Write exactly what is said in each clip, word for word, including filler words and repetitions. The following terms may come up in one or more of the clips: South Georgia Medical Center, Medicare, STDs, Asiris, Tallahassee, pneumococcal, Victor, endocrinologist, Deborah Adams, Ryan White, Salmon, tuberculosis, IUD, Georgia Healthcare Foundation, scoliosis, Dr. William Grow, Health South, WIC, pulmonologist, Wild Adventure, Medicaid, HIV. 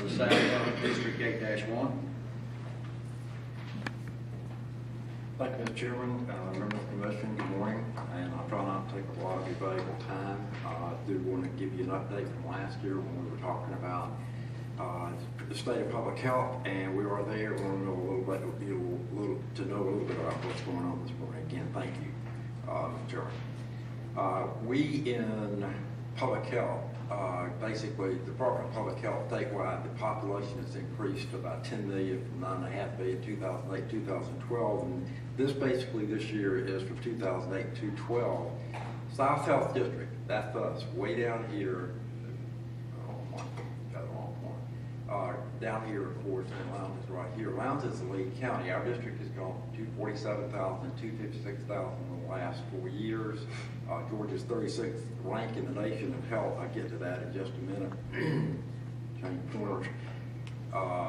for the South Georgia District eight dash one. Thank you, Mister Chairman, uh, members of the commission, good morning, and I'll try not to take a lot of your valuable time. Uh, I do want to give you an update from last year when we were talking about uh, the state of public health, and we are there. We want to know a little bit, a little, to know a little bit about what's going on this morning. Again, thank you, uh, Mister Chairman. Uh, we in public health, uh, basically the Department of Public Health statewide, the population has increased about ten million from nine point five million in two thousand eight to two thousand twelve, and this basically this year is from two thousand eight to twelve. South Health District, that's us, way down here, got the wrong one, uh, down here of course, and Lowndes is right here. Lowndes is the lead county. Our district has gone from two hundred forty-seven thousand to two hundred fifty-six thousand in the last four years. Uh, Georgia's thirty-sixth rank in the nation of health. I'll get to that in just a minute. Change corners. Uh,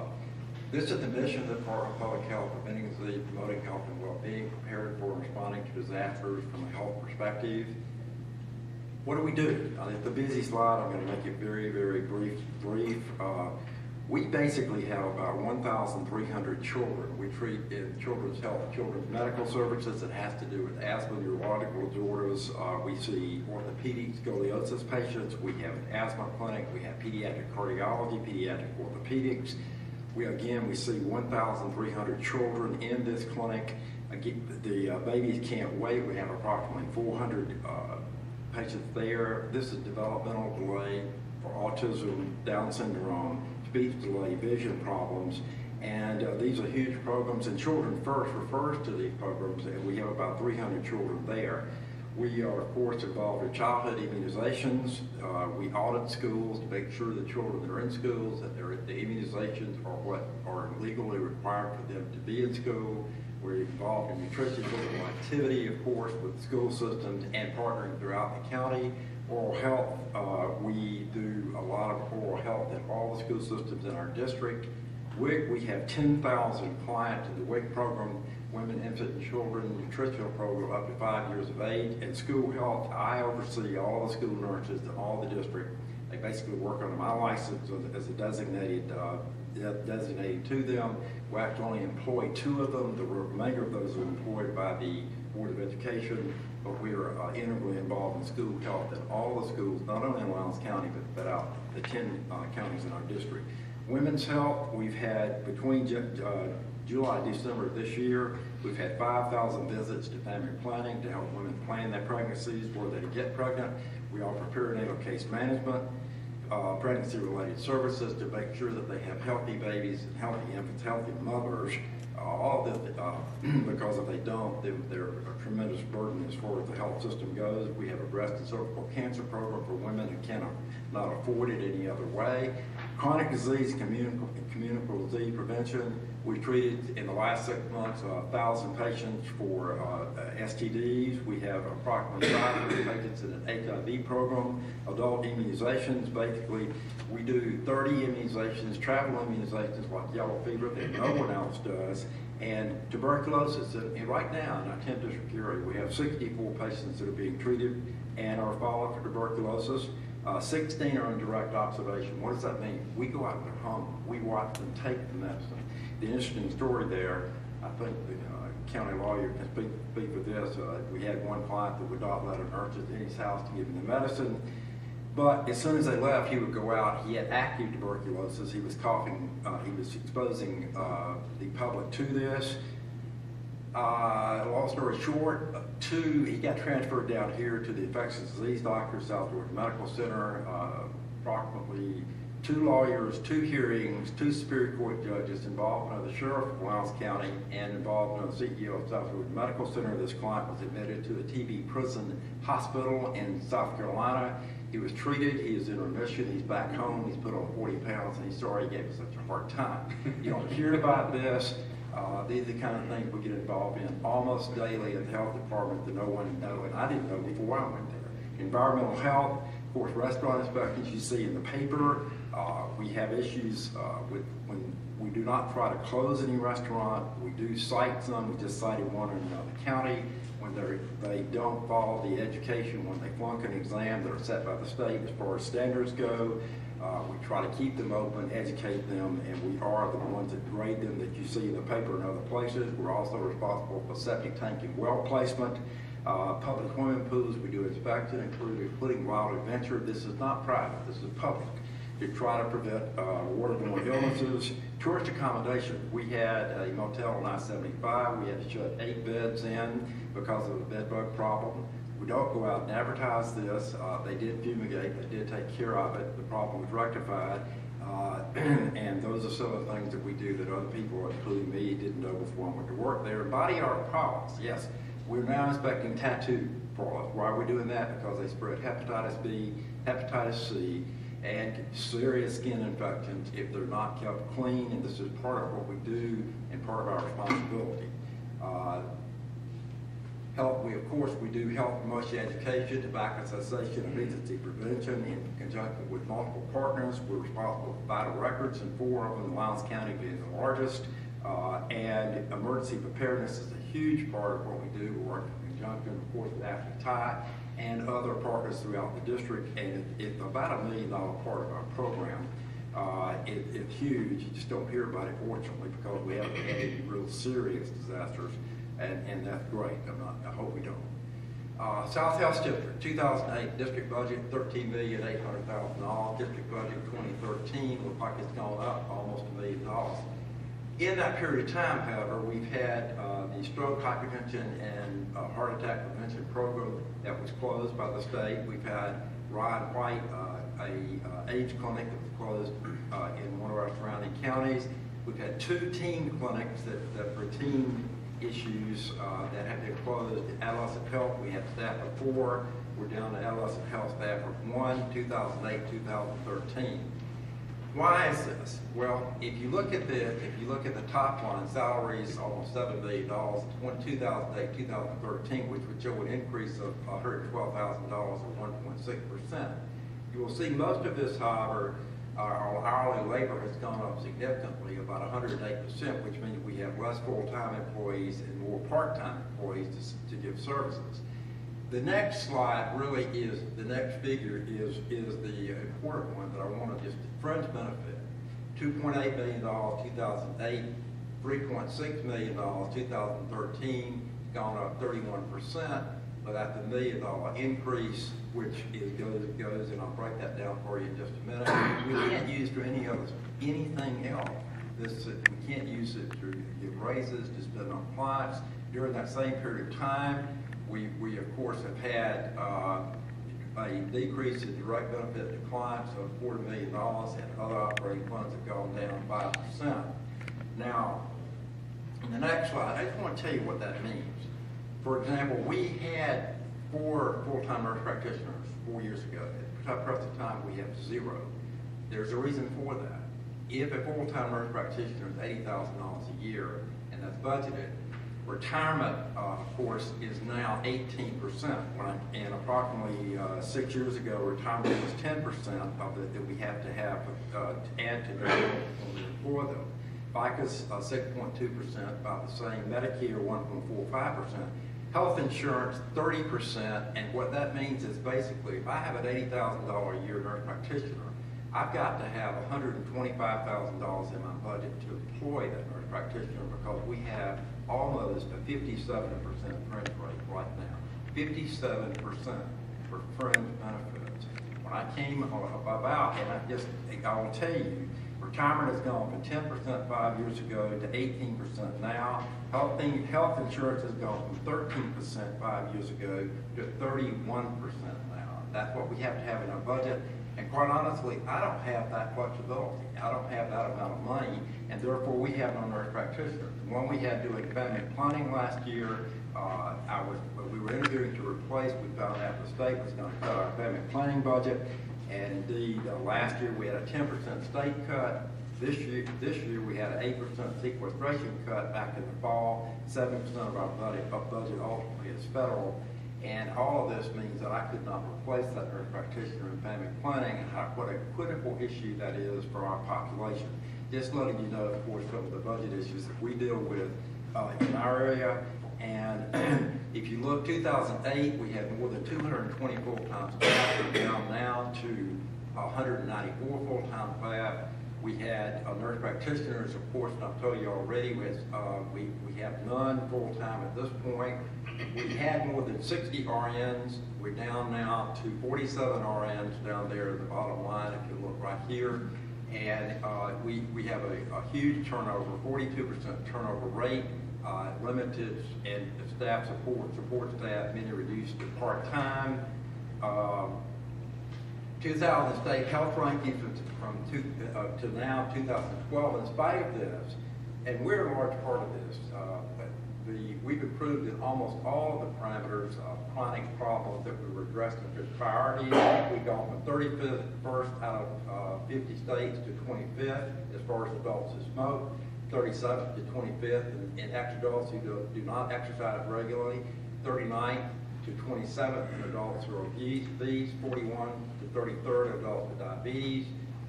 this is the mission of the Department of Public Health, preventing disease, promoting health and well-being, preparing for and responding to disasters from a health perspective. What do we do? Uh, it's a busy slide. I'm going to make it very, very brief. brief. Uh, we basically have about one thousand three hundred children we treat in children's health, children's medical services. It has to do with asthma, neurological disorders. Uh, we see orthopedic scoliosis patients. We have an asthma clinic. We have pediatric cardiology, pediatric orthopedics. We, again, we see one thousand three hundred children in this clinic. Again, the uh, babies can't wait. We have approximately four hundred uh, patients there. This is developmental delay for autism, Down syndrome, speech delay, vision problems, and uh, these are huge programs, and Children First refers to these programs, and we have about three hundred children there. We are, of course, involved in childhood immunizations. Uh, we audit schools to make sure the children that are in schools, that they're, the immunizations are what are legally required for them to be in school. We're involved in nutrition, physical activity, of course, with school systems and partnering throughout the county. Oral health, uh, we do a lot of oral health in all the school systems in our district. W I C, we have ten thousand clients in the W I C program, Women, Infant, and Children Nutritional Program up to five years of age. And school health, I oversee all the school nurses in all the district. They basically work under my license as a designated, uh, designated to them. We actually only employ two of them. The remainder of those are employed by the Board of Education, but we are uh, integrally involved in school health in all the schools, not only in Lowndes County, but, but out the ten uh, counties in our district. Women's health, we've had between uh, July and December of this year, we've had five thousand visits to family planning to help women plan their pregnancies before they get pregnant. We offer perinatal case management, uh, pregnancy-related services to make sure that they have healthy babies and healthy infants, healthy mothers. Uh, all of this, uh, because if they don't, they, they're a tremendous burden as far as the health system goes. We have a breast and cervical cancer program for women who cannot afford it any other way. Chronic disease, communicable, communicable disease prevention. We've treated in the last six months uh, one thousand patients for uh, S T Ds. We have approximately five hundred patients in an H I V program. Adult immunizations, basically, we do thirty immunizations, travel immunizations like yellow fever that no one else does, and tuberculosis. And right now in our tenth district area, we have sixty-four patients that are being treated and are followed for tuberculosis. Uh, sixteen are in direct observation. What does that mean? We go out in their home. We watch them take the medicine. The interesting story there, I think the uh, county lawyer can speak, speak with this. Uh, we had one client that would not let a nurse in his house to give him the medicine, but as soon as they left, he would go out. He had active tuberculosis. He was coughing. Uh, he was exposing uh, the public to this. Uh, long story short, uh, two, he got transferred down here to the infectious disease doctor, South Georgia Medical Center, uh, approximately two lawyers, two hearings, two Superior Court judges involved, another sheriff of Lowndes County, and involved another C E O of South Georgia Medical Center. This client was admitted to a T B prison hospital in South Carolina. He was treated, he is in remission, he's back home, he's put on forty pounds, and he's sorry he gave us such a hard time. You don't hear about this. Uh, these are the kind of things we get involved in almost daily in the health department that no one knows, and I didn't know before I went there. Environmental health, of course, restaurant inspections you see in the paper. Uh, we have issues uh, with when we do not try to close any restaurant. We do cite some. We just cited one in another county. When they don't follow the education, when they flunk an exam that are set by the state as far as standards go. Uh, we try to keep them open, educate them, and we are the ones that grade them that you see in the paper and other places. We're also responsible for septic tank and well placement. Uh, public swimming pools, we do inspection, including, including Wild Adventure. This is not private, this is public. To try to prevent uh, waterborne illnesses. Tourist accommodation, we had a motel on I seventy-five. We had to shut eight beds in because of a bed bug problem. We don't go out and advertise this. Uh, they did fumigate, they did take care of it. The problem was rectified. Uh, and those are some of the things that we do that other people, including me, didn't know before I went to work there. Body art problems, yes. We're now inspecting tattoo parlors. Why are we doing that? Because they spread hepatitis B, hepatitis C, and serious skin infections if they're not kept clean, and this is part of what we do and part of our responsibility. Uh, health, we of course, we do health promotion education, tobacco cessation, obesity prevention in conjunction with multiple partners. We're responsible for vital records and four of them, Lowndes County being the largest, uh, and emergency preparedness is a huge part of what we do. We work in conjunction, of course, with AFLAC and other partners throughout the district, and it, it's about a million dollar part of our program. Uh, it, it's huge, you just don't hear about it, fortunately, because we haven't had any real serious disasters, and, and that's great. I'm not, I hope we don't. Uh, South Health District, two thousand eight, district budget, thirteen million eight hundred thousand dollars. District budget, twenty thirteen, looks like it's gone up almost a million dollars. In that period of time, however, we've had uh, the stroke, hypertension, and uh, heart attack prevention program that was closed by the state. We've had Ryan White, uh, a uh, AIDS clinic that was closed uh, in one of our surrounding counties. We've had two teen clinics that, that for teen issues uh, that have been closed. Adolescent health, we had staff of four. We're down to adolescent health staff of one, two thousand eight, two thousand thirteen. Why is this? Well, if you look at the if you look at the top line, salaries almost seven million dollars. two thousand eight, two thousand thirteen, which would show an increase of one hundred twelve thousand dollars, or one point six percent. You will see most of this, however, our hourly labor has gone up significantly, about one hundred eight percent, which means we have less full-time employees and more part-time employees to, to give services. The next slide really is, the next figure is, is the important one that I want to just, fringe benefit, two point eight million dollars two thousand eight, three point six million dollars two thousand thirteen, gone up thirty-one percent, but that's a million dollar increase, which is goes, goes, and I'll break that down for you in just a minute. We can't use for any other, anything else. This, we can't use it to give raises, to spend on clients. During that same period of time, We, we of course have had uh, a decrease in direct benefit to clients of forty million dollars, and other operating funds have gone down five percent. Now, in the next slide, I just want to tell you what that means. For example, we had four full-time nurse practitioners four years ago. At the present time, we have zero. There's a reason for that. If a full-time nurse practitioner is eighty thousand dollars a year, and that's budgeted, retirement, uh, of course, is now eighteen percent, when I, and approximately uh, six years ago, retirement was ten percent of it that we have to have uh, to add to their employ them. FICA's uh, six point two percent, about the same. Medicare, one point four five percent. Health insurance, thirty percent, and what that means is basically, if I have an eighty thousand dollars a year nurse practitioner, I've got to have one hundred twenty-five thousand dollars in my budget to employ that nurse practitioner, because we have almost a fifty-seven percent fringe rate right now. fifty-seven percent for fringe benefits. When I came about, and I just, I will tell you, retirement has gone from ten percent five years ago to eighteen percent now. Health, health insurance has gone from thirteen percent five years ago to thirty-one percent now. That's what we have to have in our budget. And quite honestly, I don't have that flexibility. I don't have that amount of money, and therefore we have no nurse practitioner. The one we had doing family planning last year, uh, I was we were interviewing to replace. We found out the state was going to cut our family planning budget, and indeed, uh, last year we had a ten percent state cut. This year, this year we had an eight percent sequestration cut back in the fall. Seven percent of our budget, our budget ultimately is federal. And all of this means that I could not replace that nurse practitioner in family planning, and how, what a critical issue that is for our population. Just letting you know, of course, some of the budget issues that we deal with uh, in our area. And if you look, two thousand eight, we had more than two hundred twenty full-time staff. We're down now to one hundred ninety-four full-time staff. We had a nurse practitioners, of course, and I've told you already, with, uh, we, we have none full-time at this point. We had more than sixty R Ns. We're down now to forty-seven R Ns down there at the bottom line, if you look right here. And uh, we, we have a, a huge turnover, forty-two percent turnover rate, uh, limited and staff support, support staff, many reduced to part-time. Um, two thousand state health rankings from two, uh, to now two thousand twelve, in spite of this, and we're a large part of this, uh, but the, we've improved in almost all of the parameters of chronic problems that we were addressing as priorities. We've gone from thirty-first out of uh, fifty states to twenty-fifth as far as adults who smoke, thirty-seventh to twenty-fifth, and, and adults who do, do not exercise regularly, thirty-ninth to twenty-seventh in adults who are obese, forty-one to thirty-third in adults with diabetes,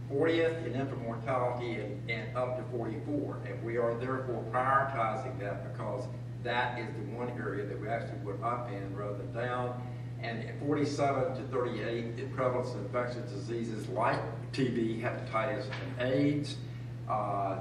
fortieth in infant mortality, and, and up to forty-four. And we are therefore prioritizing that because that is the one area that we actually went up in rather than down. And at forty-seven to thirty-eight, the prevalence of infectious diseases like T B, hepatitis, and AIDS. Uh,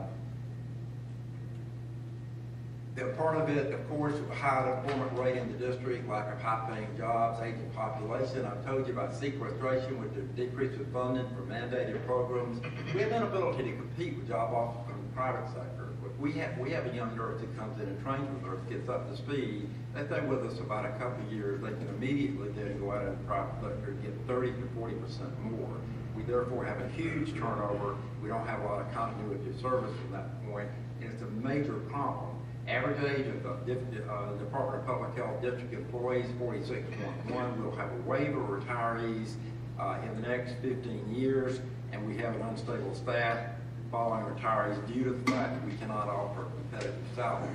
That part of it, of course, with a high unemployment rate in the district, lack of high-paying jobs, aging population. I've told you about sequestration with the decrease of funding for mandated programs. We have an inability to compete with job offers from the private sector. If we have we have a young nurse that comes in and trains with us, gets up to speed. They stay with us about a couple of years. They can immediately then go out in the private sector and get thirty to forty percent more. We therefore have a huge turnover. We don't have a lot of continuity of service from that point, and it's a major problem. Average age of the uh, Department of Public Health district employees, forty-six point one. We'll have a wave of retirees uh, in the next fifteen years, and we have an unstable staff following retirees due to the fact that we cannot offer competitive salary.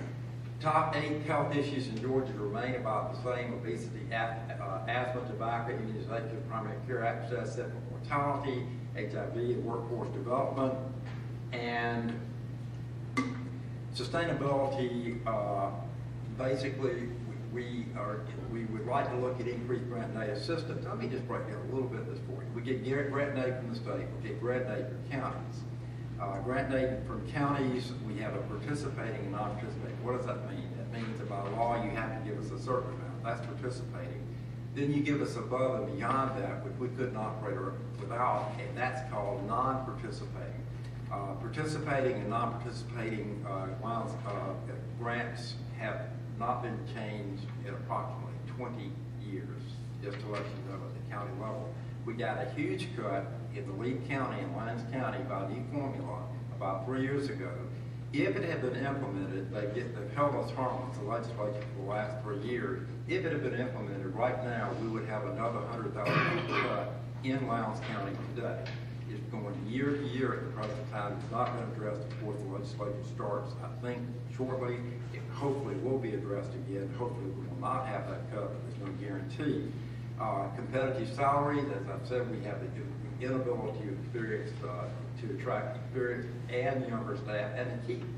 Top eight health issues in Georgia remain about the same: obesity, asthma, tobacco, immunization, primary care access, infant mortality, H I V, and workforce development, and sustainability. Uh, basically, we, we are we would like to look at increased grant and aid assistance. Let me just break down a little bit of this for you. We get grant and aid from the state. We get grant and aid from counties. Uh, grant and aid from counties, we have a participating and non-participating. What does that mean? That means that by law you have to give us a certain amount. That's participating. Then you give us above and beyond that, which we couldn't operate without, and that's called non-participating. Uh, participating and non-participating uh, uh, grants have not been changed in approximately twenty years, just to let you know, at the county level. We got a huge cut in the Lee County and Lyons County by a new formula about three years ago. If it had been implemented, they get, they've held us harmless, the legislature, for the last three years. If it had been implemented right now, we would have another one hundred thousand dollars cut in Lyons County today. It's going year to year at the present time. It's not been addressed before the legislature starts. I think shortly it hopefully will be addressed again. Hopefully we will not have that cut, but there's no guarantee. Uh, competitive salaries, as I've said, we have the inability of experience uh, to attract experienced and younger staff and to keep them.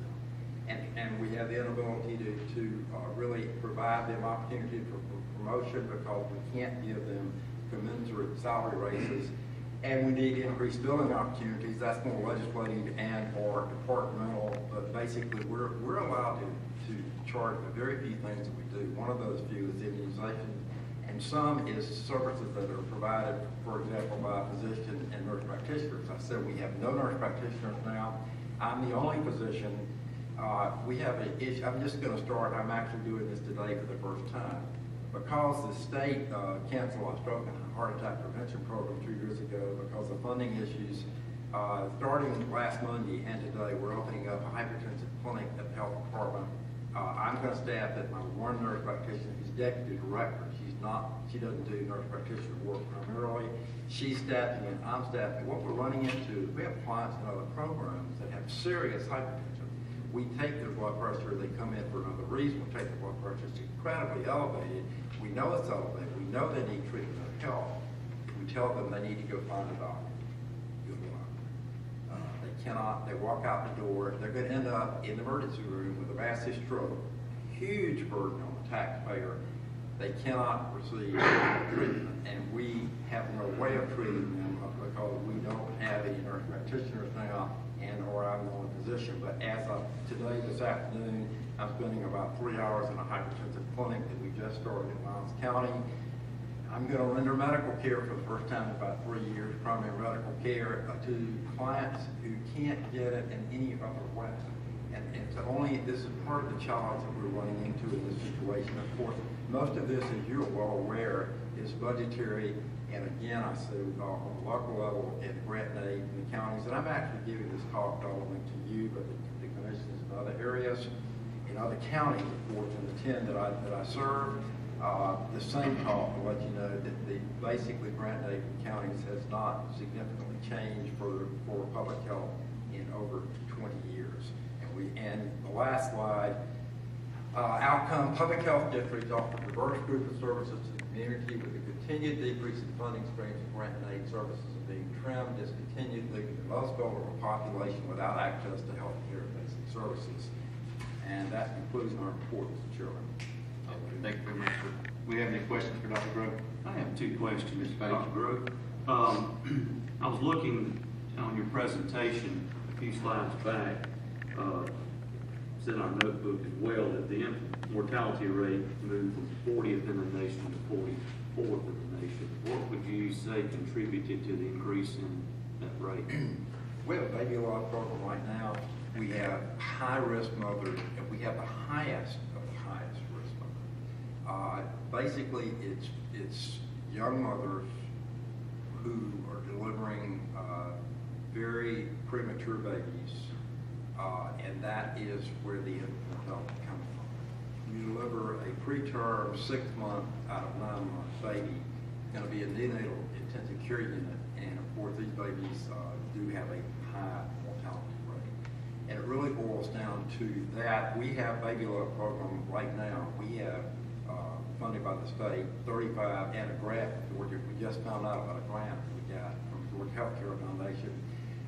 And, and we have the inability to, to uh, really provide them opportunity for promotion because we can't give them commensurate salary raises. And we need increased billing opportunities. That's more legislative and or departmental, but basically we're, we're allowed to, to charge for very few things that we do. One of those few is immunization, and some is services that are provided, for example, by a physician and nurse practitioners. I said we have no nurse practitioners now. I'm the only physician. Uh, we have an issue. I'm just going to start. I'm actually doing this today for the first time. Because the state uh, canceled our stroke and heart attack prevention program two years ago because of funding issues, uh, starting last Monday and today, we're opening up a hypertensive clinic at the health department. Uh, I'm going to staff at my one nurse practitioner who's deputy director. She's not, she doesn't do nurse practitioner work primarily. She's staffing and I'm staffing. What we're running into, we have clients in other programs that have serious hypertension. We take their blood pressure, they come in for another reason, we take the blood pressure, it's incredibly elevated, we know it's elevated, we know they need treatment of health, we tell them they need to go find a doctor. Good luck. Uh, they cannot, they walk out the door, they're going to end up in the emergency room with a massive stroke, huge burden on the taxpayer, they cannot receive treatment, and we have no way of treating them. because we don't have any nurse practitioners now and or I'm only physician. But as of today, this afternoon, I'm spending about three hours in a hypertensive clinic that we just started in Lowndes County. I'm going to render medical care for the first time in about three years, primary medical care, to clients who can't get it in any other way. And it's only, this is part of the challenge that we're running into in this situation. Of course, most of this, as you're well aware, is budgetary. And again, I say uh, on the local level at grant and aid in the counties, and I'm actually giving this talk not only to you, but the, the clinicians in other areas, in other counties, of course, in the ten that I, that I serve. Uh, the same talk to let you know that the basically grant aid in counties has not significantly changed for, for public health in over twenty years. And we and the last slide, uh, outcome public health districts offer a diverse group of services to the community with a continued decrease in funding streams of grant and aid services are being trimmed, discontinued, leaving the most vulnerable population without access to health care and basic services. And that concludes my report, Mister Chairman. Thank you very much. We have any questions for Doctor Grow? I have two questions, Mister Doctor Grow. Um, I was looking on your presentation a few slides back, uh, it's in our notebook as well, that the mortality rate moved from fortieth in the nation to forty-fourth in the nation. What would you say contributed to the increase in that rate? We have a baby loss program right now. We have high-risk mothers, and we have the highest Uh, basically, it's it's young mothers who are delivering uh, very premature babies, uh, and that is where the infant mortality comes from. You deliver a preterm six-month out of nine-month baby, going to be a neonatal intensive care unit, and of course, these babies uh, do have a high mortality rate, and it really boils down to that. We have baby love program right now. We have. Funded by the state, thirty-five, and a grant from Georgia. We just found out about a grant we got from Georgia Healthcare Foundation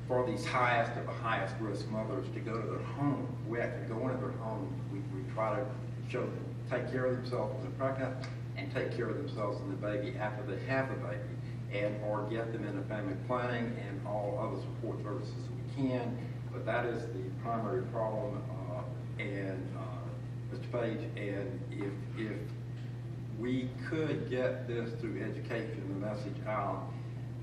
for these highest of the highest risk mothers to go to their home. We have to go into their homes. We, we try to show them, take care of themselves when they're pregnant and take care of themselves and the baby after they have the baby, and or get them into family planning and all other support services we can. But that is the primary problem. Uh, and uh, Mister Page, and if if we could get this through education, the message out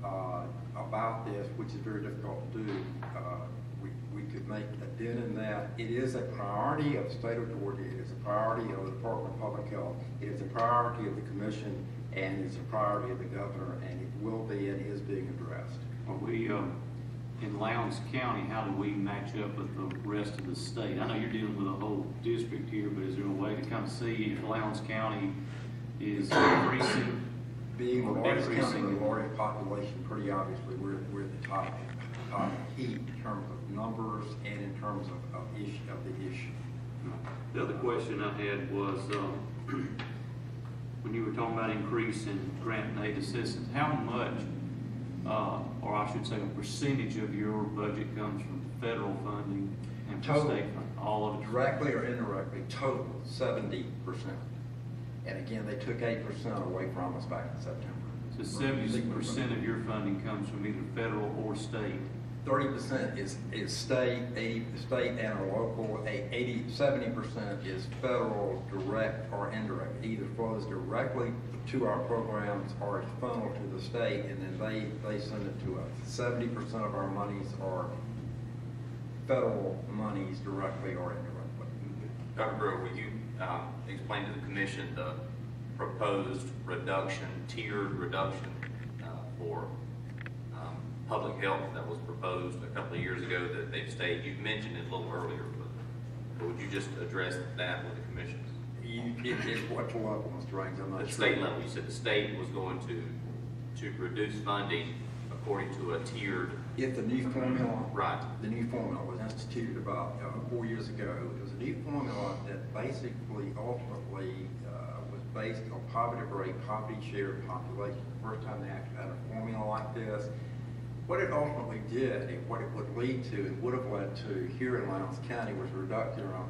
uh, about this, which is very difficult to do. Uh, we, we could make a dent in that. It is a priority of the state of Georgia. It is a priority of the Department of Public Health. It is a priority of the commission, and it's a priority of the governor, and it will be and is being addressed. Are we um, in Lowndes County? How do we match up with the rest of the state? I know you're dealing with a whole district here, but is there a way to come see if Lowndes County is increasing? Being the largest county with the largest population, pretty obviously we're, we're the top, top heat in terms of numbers and in terms of, of, issue, of the issue. The other question I had was, um, when you were talking about increase in grant and aid assistance, how much, uh, or I should say a percentage of your budget comes from federal funding and from state funding? All of it? Directly or indirectly, total seventy percent. And again, they took eight percent away from us back in September. So seventy percent of your funding comes from either federal or state? thirty percent is, is state, eighty, state and or local. seventy percent is federal, direct or indirect. It either flows directly to our programs or it's funneled to the state, and then they, they send it to us. seventy percent of our monies are federal monies, directly or indirectly. Doctor Brewer, will you Uh, explain to the commission the proposed reduction, tiered reduction uh, for um, public health that was proposed a couple of years ago that they've stated? You mentioned it a little earlier, but would you just address that with the commission? At what level, Mister Ranks? I'm not sure. The state level. You said the state was going to to reduce funding according to a tiered. If the new formula, right. The new formula was instituted about uh, four years ago. It was a new formula that basically, ultimately, uh, was based on poverty rate, poverty share, population. First time they actually had a formula like this. What it ultimately did and what it would lead to and would have led to here in Lowndes County was a reduction in our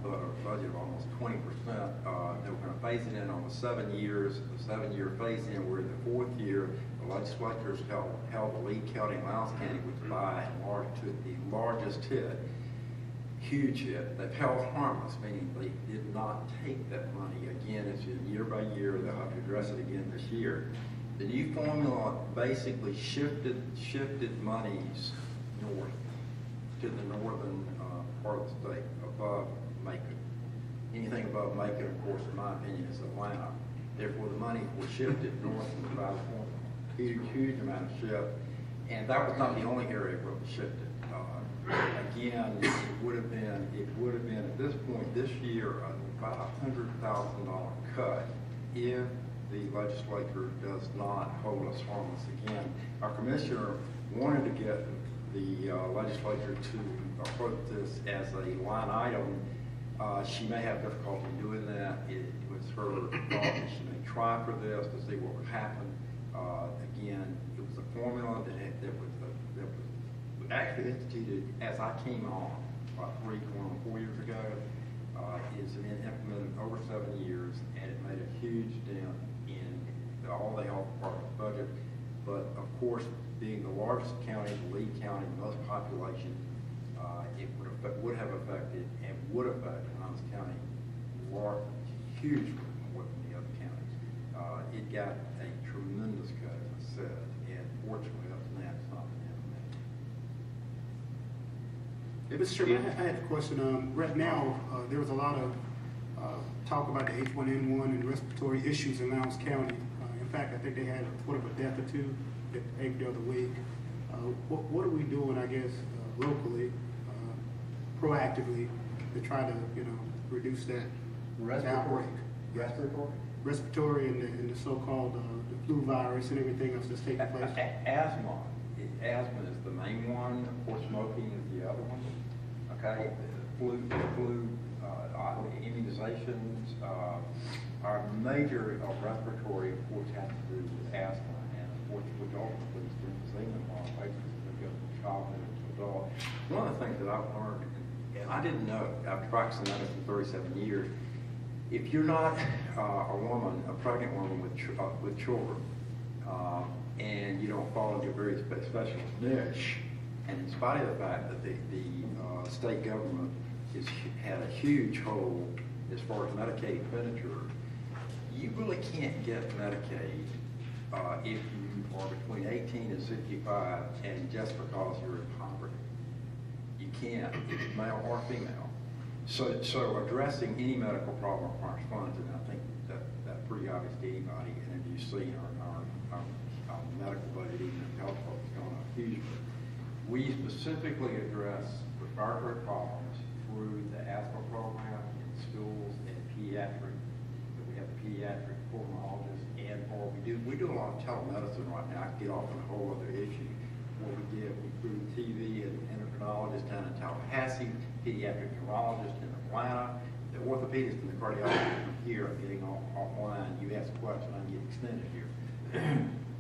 budget of almost twenty percent. Uh, they were going to phase it in on the seven years, the seven-year phase-in. We're in the fourth year. The legislatures held, held the Lee County and Lowndes County, which by and large took the largest hit, huge hit. They've held harmless, meaning they did not take that money. Again, it's year by year. They'll have to address it again this year. The new formula basically shifted shifted monies north to the northern uh, part of the state, above Macon. Anything above Macon, of course, in my opinion, is Atlanta. Therefore, the money was shifted north from the Valley Formula. Huge, huge amount of shift. And that was not the only area where it was shifted. Uh, again, it would have been, it would have been at this point this year about a hundred thousand dollar cut if the legislature does not hold us harmless again. Our commissioner wanted to get the uh, legislature to approach this as a line item. Uh, she may have difficulty doing that. It was her thought that she may try for this to see what would happen. Uh, again, it was a formula that, had, that, was, a, that was actually instituted as I came on about three, going on four years ago. Uh, it's been implemented over seven years, and it made a huge dent in the, all the health department's budget. But of course, being the largest county, the Lee County, most population, uh, it would have, would have affected and would affect Lowndes County large, hugely more than the other counties. Uh, it got a tremendous cut, as I said, and fortunately, other than that, it's not been implemented. Mister Chairman, I had a question. Um, right now, uh, there was a lot of uh, talk about the H one N one and respiratory issues in Lowndes County. Uh, in fact, I think they had what of a death or two that every other week. Uh, what, what are we doing, I guess, uh, locally, uh, proactively to try to, you know, reduce that respiratory outbreak? Respiratory, respiratory, and the, and the so-called uh, the flu virus and everything else that's taking place. Asthma, asthma is the main one. Of course, smoking is the other one. Okay, flu, flu. Uh, immunizations, uh, our major uh, respiratory, of course, has to do with asthma, and unfortunately, ultimately, it's been seen in a lot of places that go from childhood to adult. One of the things that I've learned, and I didn't know, I've practiced medicine for thirty-seven years, if you're not uh, a woman, a pregnant woman with ch uh, with children, uh, and you don't fall into a very special niche, and in spite of the fact that the, the uh, state government Is, had a huge hole as far as Medicaid expenditure. You really can't get Medicaid uh, if you are between eighteen and sixty-five, and just because you're in poverty. You can't, it's male or female. So, so addressing any medical problem requires funds, and I think that that's pretty obvious to anybody. And if you see our, our, our, our medical budget, even if health is going up hugely, we specifically address respiratory problems through the asthma program in schools and pediatric. So we have a pediatric pulmonologist, and or we do we do a lot of telemedicine right now. I can get off on a whole other issue. What we did, we grew T V and endocrinologist down in Tallahassee, pediatric neurologist in Atlanta, the orthopedist and the cardiologist here are getting off, offline. You ask a question, I can get extended here.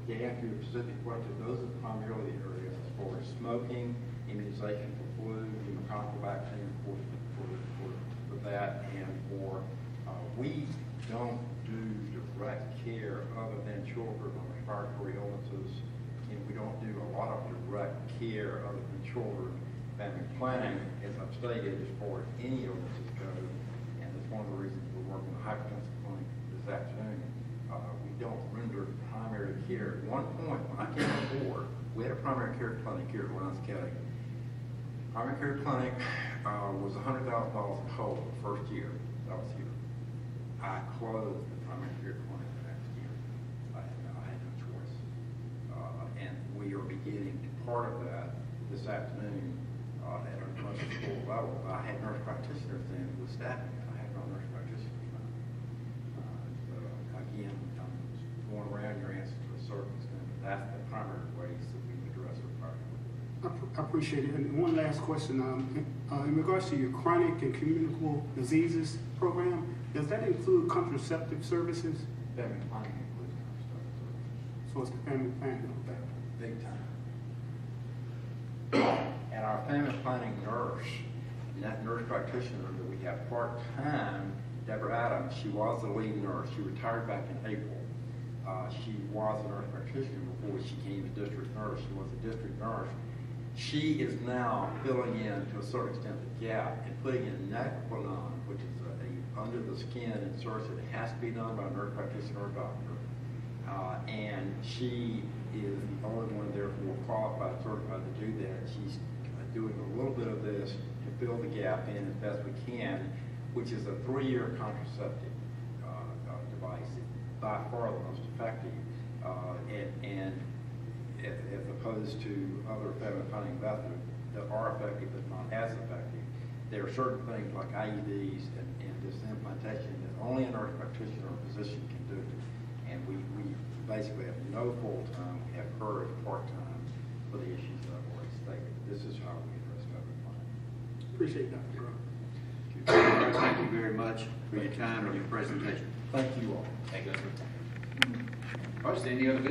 They answer your specific question. Those are primarily the areas as far as smoking, immunization for flu, pneumococcal vaccine, of course, for, for, for that, and for, uh, we don't do direct care other than children on respiratory illnesses, and we don't do a lot of direct care other than children. Family planning, as I've stated, is for any illnesses go, and that's one of the reasons we're working on the hypertensive clinic this afternoon. Uh, we don't render primary care. At one point, when I came on board, we had a primary care clinic here at Lowndes County. Primary care clinic uh, was one hundred thousand dollars in total the first year that I was here. I closed the primary care clinic the next year. I had, I had no choice. Uh, and we are beginning to part of that this afternoon uh, at our nurse school level. I had nurse practitioners then with staffing. I had no nurse practitioners now. Uh, so again, I'm going around your answer to a certain extent, but that's the primary ways that we address our primary. I appreciate it. And one last question. Um, uh, in regards to your chronic and communicable diseases program, does that include contraceptive services? Family planning includes contraceptive services. So it's the family planning? Big time. and our family planning nurse, and that nurse practitioner that we have part-time, Deborah Adams, she was the lead nurse. She retired back in April. Uh, she was a nurse practitioner before she became a district nurse. She was a district nurse. She is now filling in, to a certain extent, the gap and putting in Naproxen, which is a, a under-the-skin insertion that has to be done by a nurse practitioner or doctor. Uh, and she is the only one, therefore, qualified, certified to do that. She's doing a little bit of this to fill the gap in as best we can, which is a three-year contraceptive uh, uh, device that by far the most effective, uh, and, and as, as opposed to other family planning methods that are effective but not as effective. There are certain things like I U Ds and, and this implantation that only a nurse practitioner or physician can do. And we, we basically have no full-time, we have her as part-time for the issues that I've already stated. This is how we address family planning. Appreciate Doctor Grow. Thank you very much for your time and your presentation. Thank you all. Thank you. All right, any other